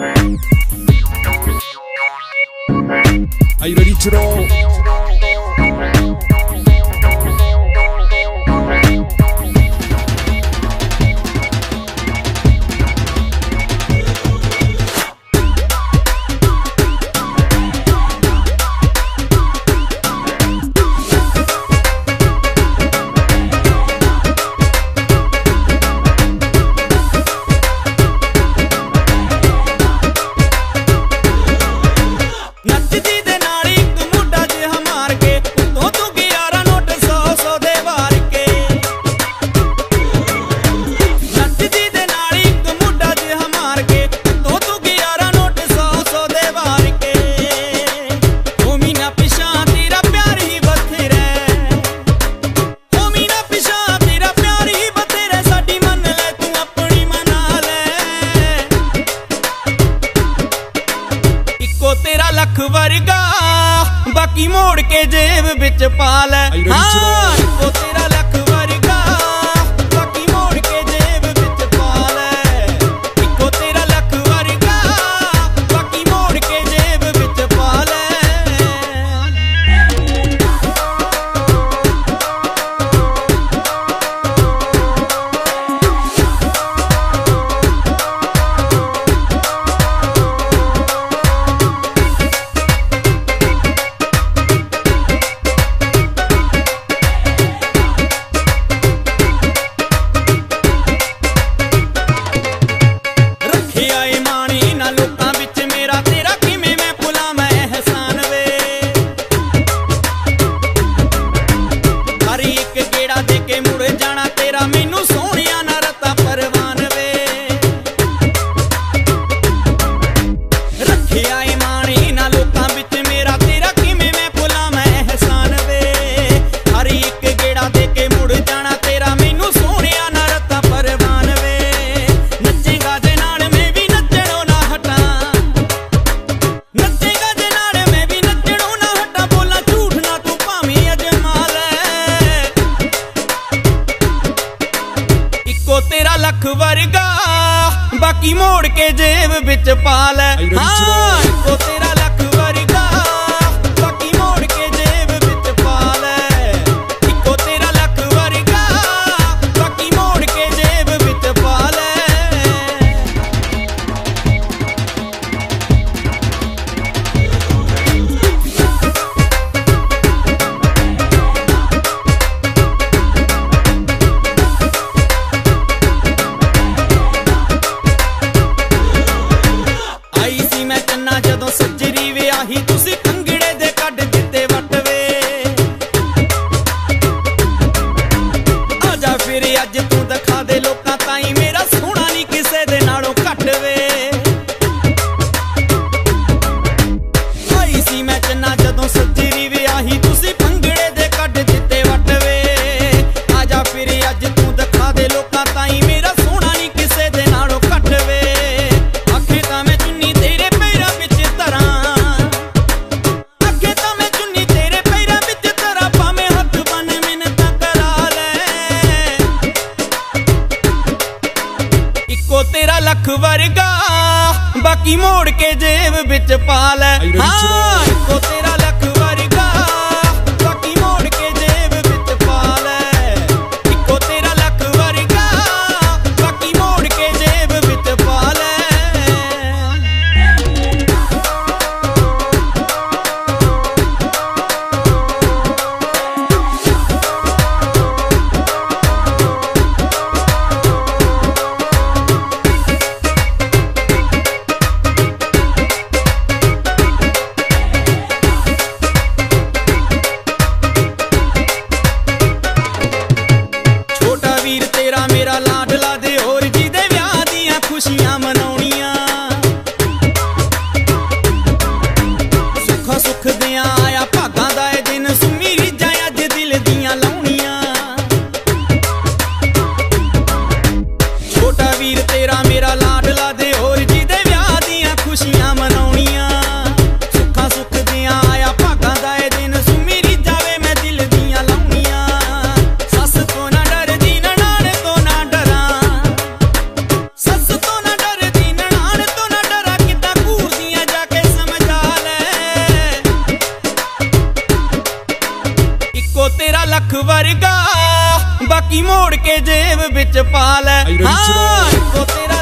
Are you ready to roll? तेरा लख वर्गा बाकी मोड़ के जेब बिच पाल है। तेरा लख वर्गा बाकी मोड़ के जेब बिच पाल है। इक्को तेरा लख वर्गा बाकी मोड़ के जेब बिच पाल लख वर्गा बाकी मोड़ के जेब बिच पाल है। इक्को तेरा लख वर्गा बाकी मोड़ के जेब बिच पाल है। इक्को तेरा लख वर्गा बाकी मोड़ के जेब बिच पाल लख वर्गा बाकी मोड़ के जेब बिच पाल है। इक्को तेरा लख वर्गा बाकी मोड़ के जेब बिच पाल है। इक्को तेरा लख वर्गा बाकी मोड़ के जेब बिच पाल की मोड़ के जेब बिच पा ले।